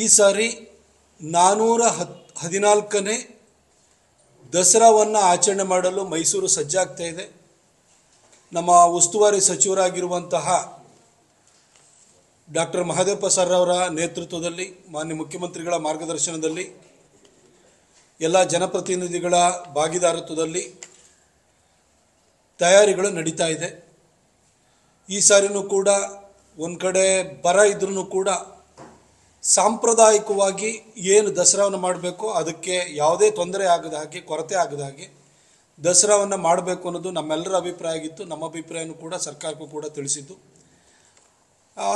ಈ ಸಾರಿ 414ನೇ ದಸರಾವನ್ನು ಆಚರಣೆ ಮಾಡಲು ಮೈಸೂರು ಸಜ್ಜಾಗ್ತಾ ಇದೆ. ನಮ್ಮ ಉಸ್ತುವಾರಿ ಸಚಿವರಾಗಿರುವಂತಹ ಡಾಕ್ಟರ್ ಮಹದೇವಪ್ಪ ಸರ್ ಅವರ ನೇತೃತ್ವದಲ್ಲಿ ಮಾನ್ಯ ಮುಖ್ಯಮಂತ್ರಿಗಳ ಮಾರ್ಗದರ್ಶನದಲ್ಲಿ ಎಲ್ಲ ಜನಪ್ರತಿನಿಧಿಗಳ ಭಾಗಿದಾರತ್ವದಲ್ಲಿ ತಯಾರಿಗಳು ನಡೀತಾ ಇದೆ. ಈ ಸಾರಿನೂ ಕೂಡ ಒಂದು ಕಡೆ ಬರ ಇದ್ರೂ ಕೂಡ ಸಾಂಪ್ರದಾಯಿಕವಾಗಿ ಏನು ದಸರಾವನ್ನು ಮಾಡಬೇಕು ಅದಕ್ಕೆ ಯಾವುದೇ ತೊಂದರೆ ಆಗದ ಹಾಗೆ ಕೊರತೆ ಆಗದ ಹಾಗೆ ದಸರಾವನ್ನು ಮಾಡಬೇಕು ಅನ್ನೋದು ನಮ್ಮೆಲ್ಲರ ಅಭಿಪ್ರಾಯ ಆಗಿತ್ತು. ನಮ್ಮ ಅಭಿಪ್ರಾಯನೂ ಕೂಡ ಸರ್ಕಾರಕ್ಕೂ ಕೂಡ ತಿಳಿಸಿದ್ದು.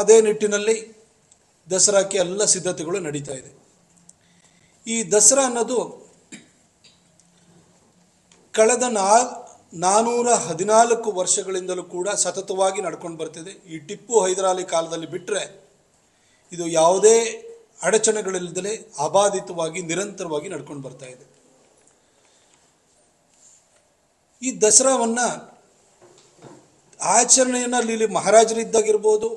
ಅದೇ ನಿಟ್ಟಿನಲ್ಲಿ ದಸರಾಕ್ಕೆ ಎಲ್ಲ ಸಿದ್ಧತೆಗಳು ನಡೀತಾ ಇದೆ. ಈ ದಸರಾ ಅನ್ನೋದು ಕಳೆದ 414 ವರ್ಷಗಳಿಂದಲೂ ಕೂಡ ಸತತವಾಗಿ ನಡ್ಕೊಂಡು ಬರ್ತಿದೆ. ಈ ಟಿಪ್ಪು ಹೈದರಾಲಿ ಕಾಲದಲ್ಲಿ ಬಿಟ್ಟರೆ ಇದು ಯಾವುದೇ ಅಡಚಣೆಗಳಿಲ್ಲದೆ ಅಬಾಧಿತವಾಗಿ ನಿರಂತರವಾಗಿ ನಡ್ಕೊಂಡು ಬರ್ತಾ ಇದೆ. ಈ ದಸರಾವನ್ನು ಆಚರಣೆಯನ್ನು ಅಲ್ಲಿ ಮಹಾರಾಜರಿದ್ದಾಗಿರ್ಬೋದು,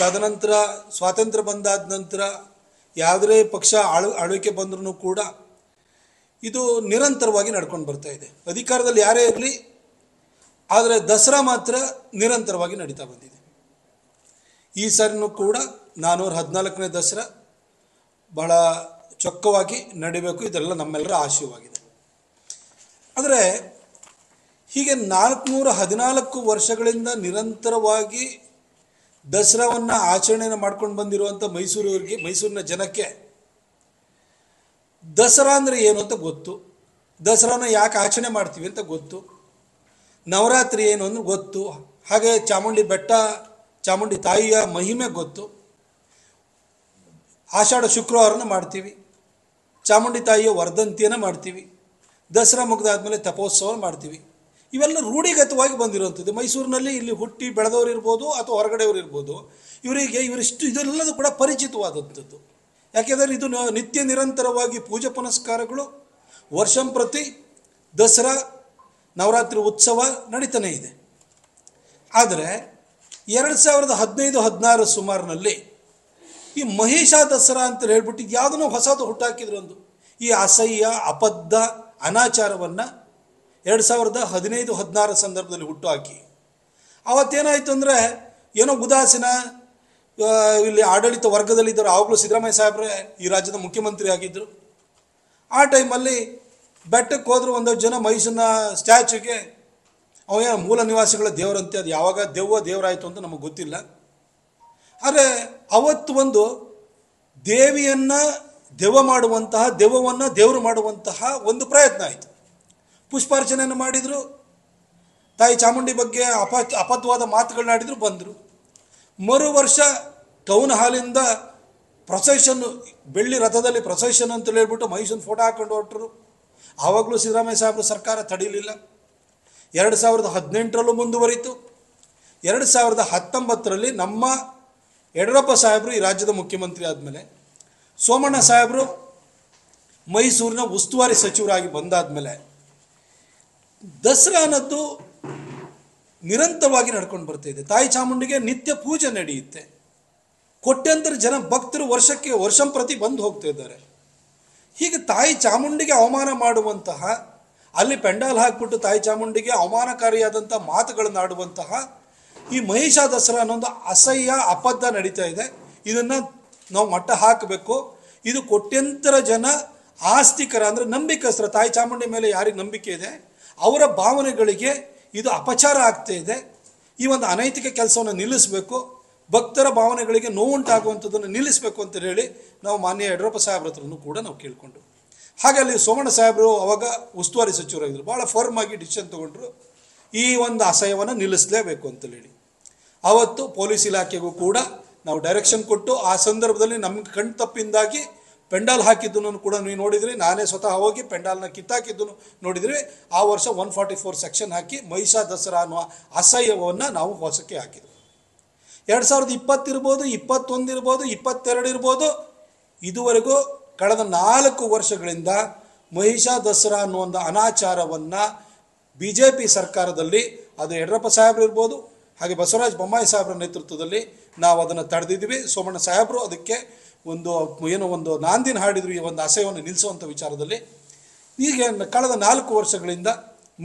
ತದನಂತರ ಸ್ವಾತಂತ್ರ್ಯ ಬಂದಾದ ನಂತರ ಯಾವುದೇ ಪಕ್ಷ ಆಳ್ವಿಕೆ ಬಂದ್ರೂ ಕೂಡ ಇದು ನಿರಂತರವಾಗಿ ನಡ್ಕೊಂಡು ಬರ್ತಾ ಇದೆ. ಅಧಿಕಾರದಲ್ಲಿ ಯಾರೇ ಇರಲಿ, ಆದರೆ ದಸರಾ ಮಾತ್ರ ನಿರಂತರವಾಗಿ ನಡೀತಾ ಬಂದಿದೆ. ಈ ಸಾರಿನೂ ಕೂಡ 414ನೇ ದಸರಾ ಬಹಳ ಚೊಕ್ಕವಾಗಿ ನಡಿಬೇಕು, ಇದೆಲ್ಲ ನಮ್ಮೆಲ್ಲರ ಆಶಯವಾಗಿದೆ. ಆದರೆ ಹೀಗೆ 414 ವರ್ಷಗಳಿಂದ ನಿರಂತರವಾಗಿ ದಸರಾವನ್ನು ಆಚರಣೆಯನ್ನು ಮಾಡ್ಕೊಂಡು ಬಂದಿರುವಂಥ ಮೈಸೂರಿನ ಜನಕ್ಕೆ ದಸರಾ ಅಂದರೆ ಏನು ಅಂತ ಗೊತ್ತು, ದಸರಾನ ಯಾಕೆ ಆಚರಣೆ ಮಾಡ್ತೀವಿ ಅಂತ ಗೊತ್ತು, ನವರಾತ್ರಿ ಏನು ಅಂದ್ರೆ ಗೊತ್ತು, ಹಾಗೆ ಚಾಮುಂಡಿ ಬೆಟ್ಟ ಚಾಮುಂಡಿ ತಾಯಿಯ ಮಹಿಮೆ ಗೊತ್ತು, ಆಷಾಢ ಶುಕ್ರವಾರನ ಮಾಡ್ತೀವಿ, ಚಾಮುಂಡಿ ತಾಯಿಯ ವರ್ಧಂತಿಯನ್ನು ಮಾಡ್ತೀವಿ, ದಸರಾ ಮುಗಿದಾದ್ಮೇಲೆ ತಪೋತ್ಸವ ಮಾಡ್ತೀವಿ. ಇವೆಲ್ಲ ರೂಢಿಗತವಾಗಿ ಬಂದಿರುವಂಥದ್ದು. ಮೈಸೂರಿನಲ್ಲಿ ಇಲ್ಲಿ ಹುಟ್ಟಿ ಬೆಳೆದವರು ಇರ್ಬೋದು ಅಥವಾ ಹೊರಗಡೆಯವರು ಇರ್ಬೋದು, ಇವರಿಷ್ಟು ಇದೆಲ್ಲದೂ ಕೂಡ ಪರಿಚಿತವಾದಂಥದ್ದು. ಯಾಕೆಂದರೆ ಇದು ನಿತ್ಯ ನಿರಂತರವಾಗಿ ಪೂಜೆ ಪುನಸ್ಕಾರಗಳು, ವರ್ಷಂಪ್ರತಿ ದಸರಾ ನವರಾತ್ರಿ ಉತ್ಸವ ನಡೀತಾನೆ ಇದೆ. ಆದರೆ 2015-16 ಸುಮಾರಿನಲ್ಲಿ ಈ ಮಹಿಷ ದಸರಾ ಅಂತ ಹೇಳ್ಬಿಟ್ಟು ಯಾವುದನ್ನೋ ಹೊಸದು ಹುಟ್ಟಾಕಿದ್ರು. ಒಂದು ಈ ಅಸಹ್ಯ ಅಬದ್ಧ ಅನಾಚಾರವನ್ನು 2015-16 ಸಂದರ್ಭದಲ್ಲಿ ಹುಟ್ಟು ಹಾಕಿ ಅವತ್ತೇನಾಯಿತು ಅಂದರೆ, ಏನೋ ಉದಾಸೀನ ಇಲ್ಲಿ ಆಡಳಿತ ವರ್ಗದಲ್ಲಿದ್ದರು. ಆವಾಗಲೂ ಸಿದ್ದರಾಮಯ್ಯ ಸಾಹೇಬ್ರೆ ಈ ರಾಜ್ಯದ ಮುಖ್ಯಮಂತ್ರಿ ಆಗಿದ್ದರು. ಆ ಟೈಮಲ್ಲಿ ಬೆಟ್ಟಕ್ಕೆ ಹೋದರೂ ಒಂದಷ್ಟು ಜನ ಮಹಿಷನ ಸ್ಟ್ಯಾಚ್ಯೂಗೆ ಅವನ ಮೂಲ ನಿವಾಸಿಗಳ ದೇವರಂತೆ, ಅದು ಯಾವಾಗ ದೇವರಾಯಿತು ಅಂತ ನಮಗೆ ಗೊತ್ತಿಲ್ಲ. ಆದರೆ ಅವತ್ತು ಒಂದು ದೇವಿಯನ್ನು ದೆವ್ವ ಮಾಡುವಂತಹ, ದೆವ್ವವನ್ನು ದೇವರು ಮಾಡುವಂತಹ ಒಂದು ಪ್ರಯತ್ನ ಆಯಿತು. ಪುಷ್ಪಾರ್ಚನೆಯನ್ನು ಮಾಡಿದರು, ತಾಯಿ ಚಾಮುಂಡಿ ಬಗ್ಗೆ ಅಪತ್ವಾದ ಮಾತುಗಳನ್ನಾಡಿದ್ರು, ಬಂದರು. ಮರು ವರ್ಷ ಟೌನ್ ಹಾಲಿಂದ ಪ್ರೊಸೆಷನ್ನು, ಬೆಳ್ಳಿ ರಥದಲ್ಲಿ ಪ್ರೊಸೆಷನ್ ಅಂತೇಳಿ ಹೇಳ್ಬಿಟ್ಟು ಮಹಿಷನ ಫೋಟೋ ಹಾಕೊಂಡು ಹೊರಟರು. ಆವಾಗಲೂ ಸಿದ್ದರಾಮಯ್ಯ ಸಾಹೇಬ್ರ ಸರ್ಕಾರ ತಡೀಲಿಲ್ಲ. 2018 ಮುಂದುವರಿತು. 2019 ನಮ್ಮ ಯಡಿಯೂರಪ್ಪ ಸಾಹೇಬರು ಈ ರಾಜ್ಯದ ಮುಖ್ಯಮಂತ್ರಿ ಆದಮೇಲೆ, ಸೋಮಣ್ಣ ಸಾಹೇಬರು ಮೈಸೂರಿನ ಉಸ್ತುವಾರಿ ಸಚಿವರಾಗಿ ಬಂದಾದಮೇಲೆ ದಸರಾ ಅನ್ನೋದು ನಿರಂತರವಾಗಿ ನಡ್ಕೊಂಡು ಬರ್ತಾ ಇದೆ. ತಾಯಿ ಚಾಮುಂಡಿಗೆ ನಿತ್ಯ ಪೂಜೆ ನಡೆಯುತ್ತೆ. ಕೋಟ್ಯಂತರ ಜನ ಭಕ್ತರು ವರ್ಷಂಪ್ರತಿ ಬಂದು ಹೋಗ್ತಾ ಇದ್ದಾರೆ. ಹೀಗೆ ತಾಯಿ ಚಾಮುಂಡಿಗೆ ಅವಮಾನ ಮಾಡುವಂತಹ, ಅಲ್ಲಿ ಪೆಂಡಾಲ್ ಹಾಕಿಬಿಟ್ಟು ತಾಯಿ ಚಾಮುಂಡಿಗೆ ಅವಮಾನಕಾರಿಯಾದಂಥ ಮಾತುಗಳನ್ನು ಆಡುವಂತಹ ಈ ಮಹಿಷಾ ದಸರಾ ಅನ್ನೊಂದು ಅಸಹ್ಯ ಅಪದ್ಧ ನಡೀತಾ ಇದೆ. ಇದನ್ನು ನಾವು ಮಟ್ಟ ಹಾಕಬೇಕು. ಇದು ಕೋಟ್ಯಂತರ ಜನ ಆಸ್ತಿಕರ, ಅಂದರೆ ನಂಬಿಕಸ್ಥರ, ತಾಯಿ ಚಾಮುಂಡಿ ಮೇಲೆ ಯಾರಿಗೆ ನಂಬಿಕೆ ಇದೆ ಅವರ ಭಾವನೆಗಳಿಗೆ ಇದು ಅಪಚಾರ ಆಗ್ತಾ ಇದೆ. ಈ ಒಂದು ಅನೈತಿಕ ಕೆಲಸವನ್ನು ನಿಲ್ಲಿಸಬೇಕು, ಭಕ್ತರ ಭಾವನೆಗಳಿಗೆ ನೋವುಂಟಾಗುವಂಥದ್ದನ್ನು ನಿಲ್ಲಿಸಬೇಕು ಅಂತ ಹೇಳಿ ನಾವು ಮಾನ್ಯ ಯಡಿಯೂರಪ್ಪ ಸಾಹೇಬ್ರ ಹತ್ರನೂ ಕೂಡ ನಾವು ಕೇಳಿಕೊಂಡು, ಹಾಗೆ ಅಲ್ಲಿ ಸೋಮಣ್ಣ ಸಾಹೇಬರು ಅವಾಗ ಉಸ್ತುವಾರಿ ಸಚಿವರಾಗಿದ್ದರು, ಭಾಳ ಫರ್ಮ್ ಆಗಿ ಡಿಸಿಷನ್ ತೊಗೊಂಡ್ರು, ಈ ಒಂದು ಅಸಹ್ಯವನ್ನು ನಿಲ್ಲಿಸಲೇಬೇಕು ಅಂತೇಳಿ. ಅವತ್ತು ಪೊಲೀಸ್ ಇಲಾಖೆಗೂ ಕೂಡ ನಾವು ಡೈರೆಕ್ಷನ್ ಕೊಟ್ಟು, ಆ ಸಂದರ್ಭದಲ್ಲಿ ನಮ್ಗೆ ಕಣ್ತಪ್ಪಿಂದಾಗಿ ಪೆಂಡಾಲ್ ಹಾಕಿದ್ದನ್ನು ಕೂಡ ನೀವು ನೋಡಿದ್ರಿ, ನಾನೇ ಸ್ವತಃ ಹೋಗಿ ಪೆಂಡಾಲ್ನ ಕಿತ್ತಾಕಿದ್ದನ್ನು ನೋಡಿದ್ರಿ. ಆ ವರ್ಷ 144 ಸೆಕ್ಷನ್ ಹಾಕಿ ಮಹಿಷಾ ದಸರಾ ಅನ್ನುವ ಅಸಹ್ಯವನ್ನು ನಾವು ಹೊಸಕ್ಕೆ ಹಾಕಿದ್ವಿ. 2020 ಇರ್ಬೋದು, 21 ಇರ್ಬೋದು, 22 ಇರ್ಬೋದು, ಇದುವರೆಗೂ ಕಳೆದ 4 ವರ್ಷಗಳಿಂದ ಮಹಿಷಾ ದಸರಾ ಅನ್ನುವಂಥ ಅನಾಚಾರವನ್ನು ಬಿ ಜೆ ಪಿ ಸರ್ಕಾರದಲ್ಲಿ, ಅದು ಯಡಿಯೂರಪ್ಪ ಸಾಹೇಬ್ರು ಇರ್ಬೋದು ಹಾಗೆ ಬಸವರಾಜ ಬೊಮ್ಮಾಯಿ ಸಾಹೇಬ್ರ ನೇತೃತ್ವದಲ್ಲಿ ನಾವು ಅದನ್ನು ತಡೆದಿದ್ವಿ. ಸೋಮಣ್ಣ ಸಾಹೇಬರು ಅದಕ್ಕೆ ಒಂದು ಏನೋ ಒಂದು ನಾಂದಿನ ಹಾಡಿದ್ರು ಈ ಒಂದು ಅಸಹ್ಯವನ್ನು ನಿಲ್ಲಿಸುವಂಥ ವಿಚಾರದಲ್ಲಿ ಈಗ ಕಳೆದ 4 ವರ್ಷಗಳಿಂದ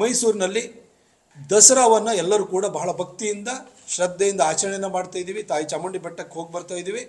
ಮೈಸೂರಿನಲ್ಲಿ ದಸರಾವನ್ನು ಎಲ್ಲರೂ ಕೂಡ ಬಹಳ ಭಕ್ತಿಯಿಂದ ಶ್ರದ್ಧೆಯಿಂದ ಆಚರಣೆಯನ್ನು ಮಾಡ್ತಾ ಇದ್ದೀವಿ. ತಾಯಿ ಚಾಮುಂಡಿ ಬೆಟ್ಟಕ್ಕೆ ಹೋಗಿ ಬರ್ತಾ ಇದ್ದೀವಿ.